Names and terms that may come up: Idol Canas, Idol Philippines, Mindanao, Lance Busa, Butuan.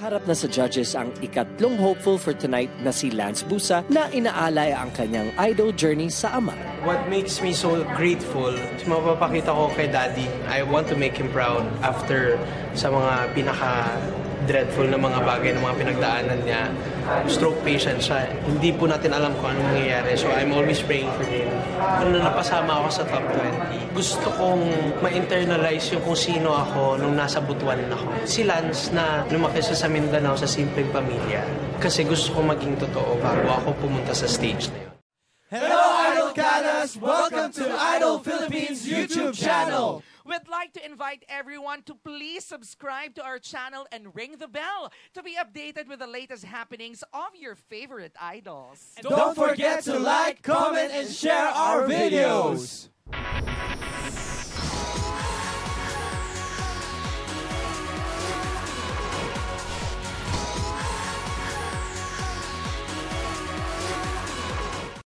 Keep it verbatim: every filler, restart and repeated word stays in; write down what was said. Harap na sa judges ang ikatlong hopeful for tonight na si Lance Busa na inaalay ang kanyang idol journey sa ama. What makes me so grateful, mapapakita ko kay Daddy, I want to make him proud after sa mga pinaka-dreadful na mga bagay, na mga pinagdaanan niya. Stroke patient siya. Hindi po natin alam kung anong mangyayari. So I'm always praying for him. Kung napasama ako sa top twenty, gusto kong ma-internalize yung kung sino ako nung nasa Butuan ako. Si Lance na lumaki sa Mindanao sa simple pamilya. Kasi gusto ko maging totoo bago ako pumunta sa stage na yun. Hello, Idol Canas! Welcome to Idol Philippines YouTube channel! We'd like to invite everyone to please subscribe to our channel and ring the bell to be updated with the latest happenings of your favorite idols. And don't forget to like, comment, and share our videos!